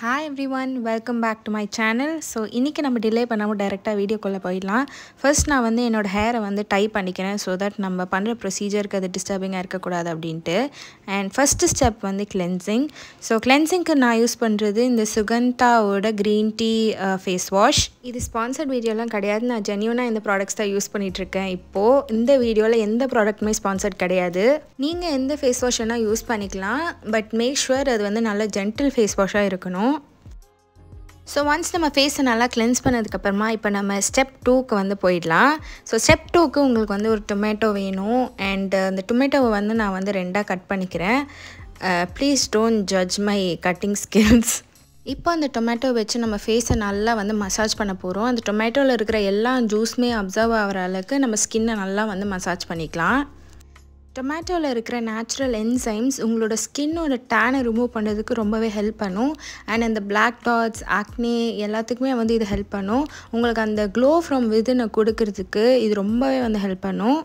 Hi everyone, welcome back to my channel. So இன்னைக்கு நம்ம delay பண்ணாம डायरेक्टली வீடியோக்குள்ள போயிடலாம். First நான் வந்து என்னோட hair வந்து டை பண்ணிக்கிறேன் so that நம்ம பண்ற ப்ரொசீஜருக்கு அது டிஸ்டர்பிங் ஆ இருக்க கூடாது அப்படிட்டு. And first step வந்து cleansing. So cleansing க்கு நான் யூஸ் பண்றது இந்த Suganta ஓட green tea face wash. இது sponsored video எல்லாம் கிடையாது. நான் genuine-ஆ இந்த products தான் யூஸ் பண்ணிட்டு இருக்கேன். இப்போ இந்த வீடியோல எந்த productமே sponsored கிடையாது. நீங்க எந்த face wash வேணா யூஸ் பண்ணிக்கலாம். But make sure அது வந்து நல்ல gentle face wash-ஆ இருக்கணும். So once நம்ம ஃபேஸ் நல்லா cleanse பண்ணதுக்கு அப்புறமா இப்போ நம்ம step 2 க்கு வந்து போய்டலாம். So step 2 க்கு உங்களுக்கு வந்து ஒரு tomato வேணும் and அந்த டொமேட்டோவை வந்து நான் வந்து ரெண்டா கட் பண்ணிக்கிறேன். Please don't judge my cutting skills. இப்போ அந்த டொமேட்டோ வெச்சு நம்ம ஃபேஸை நல்லா வந்து மசாஜ் பண்ண போறோம். அந்த டொமேட்டோல இருக்கிற எல்லா ஜூஸ்மே அப்சார்வ் ஆவற அளவுக்கு நம்ம ஸ்கின்னை நல்லா வந்து மசாஜ் பண்ணிக்கலாம். டொமேட்டோல இருக்கிற நேச்சுரல் என்சைம்ஸ் உங்களோட ஸ்கின்னோட டேனை ரிமூவ் பண்ணுறதுக்கு ரொம்பவே ஹெல்ப் பண்ணும். அண்ட் அந்த பிளாக் டாட்ஸ் ஆக்னி எல்லாத்துக்குமே வந்து இது ஹெல்ப் பண்ணும். உங்களுக்கு அந்த க்ளோ ஃப்ரம் விதினை கொடுக்கறதுக்கு இது ரொம்பவே வந்து ஹெல்ப் பண்ணும்.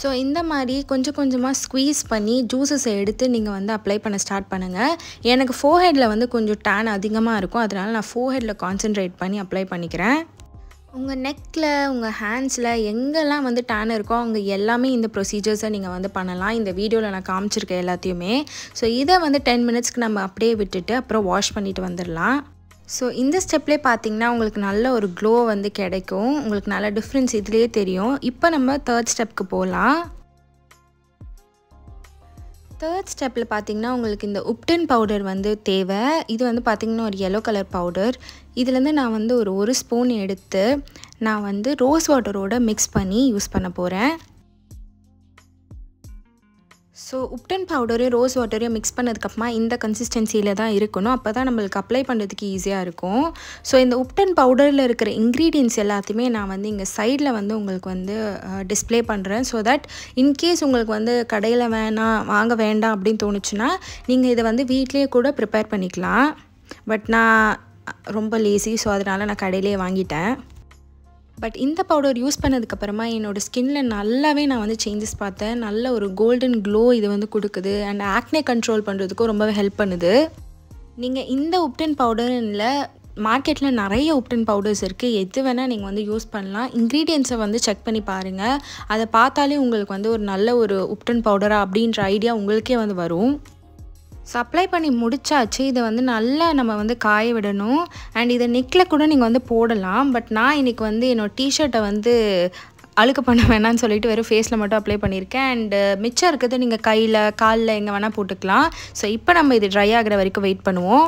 ஸோ இந்த மாதிரி கொஞ்சம் கொஞ்சமாக ஸ்குவீஸ் பண்ணி ஜூஸஸை எடுத்து நீங்கள் வந்து அப்ளை பண்ண ஸ்டார்ட் பண்ணுங்கள். எனக்கு ஃபோர்ஹெட்டில் வந்து கொஞ்சம் டேன் அதிகமாக இருக்கும், அதனால் நான் ஃபோர்ஹெட்டில் கான்சென்ட்ரேட் பண்ணி அப்ளை பண்ணிக்கிறேன். உங்கள் நெக்கில் உங்கள் ஹேண்ட்ஸில் எங்கெல்லாம் வந்து டேன் இருக்கோ அவங்க எல்லாமே இந்த ப்ரொசீஜர்ஸை நீங்கள் வந்து பண்ணலாம். இந்த வீடியோவில் நான் காமிச்சிருக்கேன் எல்லாத்தையுமே. ஸோ இதை வந்து 10 minutesக்கு நம்ம அப்படியே விட்டுட்டு அப்புறம் வாஷ் பண்ணிட்டு வந்துடலாம். ஸோ இந்த ஸ்டெப்லேயே பார்த்தீங்கன்னா உங்களுக்கு நல்ல ஒரு க்ளோ வந்து கிடைக்கும். உங்களுக்கு நல்ல டிஃப்ரென்ஸ் இதுலேயே தெரியும். இப்போ நம்ம தேர்ட் ஸ்டெப்க்கு போகலாம். தேர்ட் ஸ்டெப்பில் பார்த்திங்கன்னா உங்களுக்கு இந்த உப்டன் பவுடர் வந்து தேவை. இது வந்து பார்த்திங்கன்னா ஒரு எல்லோ கலர் பவுடர். இதுலேருந்து நான் வந்து ஒரு ஸ்பூன் எடுத்து நான் வந்து ரோஸ் வாட்டரோடு மிக்ஸ் பண்ணி யூஸ் பண்ண போகிறேன். ஸோ உப்டன் பவுடரையும் ரோஸ் வாட்டரையும் மிக்ஸ் பண்ணதுக்கப்புறமா இந்த கன்சிஸ்டன்சியில் தான் இருக்கணும். அப்போ தான் நம்மளுக்கு அப்ளை பண்ணுறதுக்கு ஈஸியாக இருக்கும். ஸோ இந்த உப்டன் பவுடரில் இருக்கிற இன்க்ரீடியன்ட்ஸ் எல்லாத்தையுமே நான் வந்து இங்கே சைடில் வந்து உங்களுக்கு வந்து டிஸ்பிளே பண்ணுறேன். ஸோ தட் இன்கேஸ் உங்களுக்கு வந்து கடையில் வாங்க வேண்டாம் அப்படின்னு தோணுச்சுன்னா நீங்கள் இதை வந்து வீட்லேயே கூட ப்ரிப்பேர் பண்ணிக்கலாம். பட் நான் ரொம்ப லேசி, ஸோ அதனால் நான் கடையிலே வாங்கிட்டேன். பட் இந்த பவுடர் யூஸ் பண்ணதுக்கப்புறமா என்னோடய ஸ்கின்னில் நல்லாவே நான் வந்து சேஞ்சஸ் பார்த்தேன். நல்ல ஒரு கோல்டன் க்ளோ இது வந்து கொடுக்குது அண்ட் ஆக்னே கண்ட்ரோல் பண்ணுறதுக்கும் ரொம்பவே ஹெல்ப் பண்ணுது. நீங்கள் இந்த உப்டன் பவுடரில் மார்க்கெட்டில் நிறைய உப்டன் பவுடர்ஸ் இருக்குது, எது வேணால் நீங்கள் வந்து யூஸ் பண்ணலாம். இன்க்ரீடியன்ட்ஸை வந்து செக் பண்ணி பாருங்கள். அதை பார்த்தாலே உங்களுக்கு வந்து ஒரு நல்ல ஒரு உப்டன் பவுடரா அப்படின்ற ஐடியா உங்களுக்கே வந்து வரும். சப்ளை பண்ணி முடிச்சாச்சு. இதை வந்து நல்லா நம்ம வந்து காய விடணும். அண்ட் இதை நெக்கில் கூட நீங்கள் வந்து போடலாம். பட் நான் இன்றைக்கி வந்து என்னோடய டிஷர்ட்டை வந்து அழுக்கு பண்ண வேணான்னு சொல்லிட்டு வெறும் ஃபேஸில் மட்டும் அப்ளை பண்ணியிருக்கேன். அண்டு மிச்சம் இருக்கிறது நீங்கள் கையில் காலில் எங்கே வேணால் போட்டுக்கலாம். ஸோ இப்போ நம்ம இது ட்ரை ஆகிற வரைக்கும் வெயிட் பண்ணுவோம்.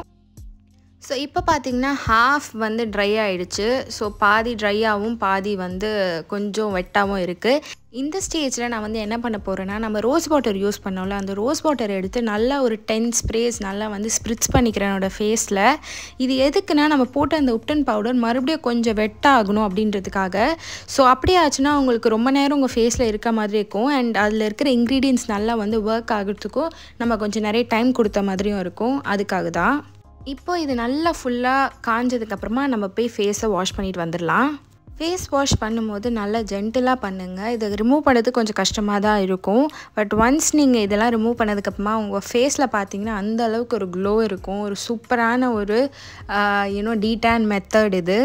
ஸோ இப்போ பார்த்திங்கன்னா ஹாஃப் வந்து ட்ரை ஆகிடுச்சு. ஸோ பாதி ட்ரையாகவும் பாதி வந்து கொஞ்சம் வெட்டாகவும் இருக்குது. இந்த ஸ்டேஜில் நான் வந்து என்ன பண்ண போகிறேன்னா நம்ம ரோஸ் வாட்டர் யூஸ் பண்ணோம்ல, அந்த ரோஸ் வாட்டர் எடுத்து நல்லா ஒரு 10 sprays நல்லா வந்து ஸ்ப்ரிட்ஸ் பண்ணிக்கிறேன் என்னோடய ஃபேஸில். இது எதுக்குன்னா நம்ம போட்ட அந்த உப்டன் பவுடர் மறுபடியும் கொஞ்சம் வெட்டாகணும் அப்படின்றதுக்காக. ஸோ அப்படியே ஆச்சுன்னா உங்களுக்கு ரொம்ப நேரம் உங்கள் ஃபேஸில் இருக்க மாதிரி இருக்கும். அண்ட் அதில் இருக்கிற இன்க்ரீடியன்ட்ஸ் நல்லா வந்து ஒர்க் ஆகிறதுக்கும் நம்ம கொஞ்சம் நிறைய டைம் கொடுத்த மாதிரியும் இருக்கும். அதுக்காக தான் இப்போ இது நல்லா ஃபுல்லாக காஞ்சதுக்கப்புறமா நம்ம போய் ஃபேஸை வாஷ் பண்ணிட்டு வந்துடலாம். ஃபேஸ் வாஷ் பண்ணும்போது நல்லா ஜென்டிலாக பண்ணுங்கள். இதை ரிமூவ் பண்ணுறது கொஞ்சம் கஷ்டமாக தான் இருக்கும். பட் ஒன்ஸ் நீங்கள் இதெல்லாம் ரிமூவ் பண்ணதுக்கப்புறமா உங்கள் ஃபேஸில் பார்த்தீங்கன்னா அந்த அளவுக்கு ஒரு க்ளோ இருக்கும். ஒரு சூப்பரான ஒரு டீடான் மெத்தட் இது.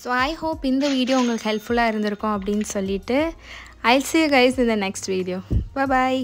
ஸோ ஐ ஹோப் இந்த வீடியோ உங்களுக்கு ஹெல்ப்ஃபுல்லாக இருந்திருக்கும் அப்படின்னு சொல்லிட்டு I will see you guys in the next video. Bye bye.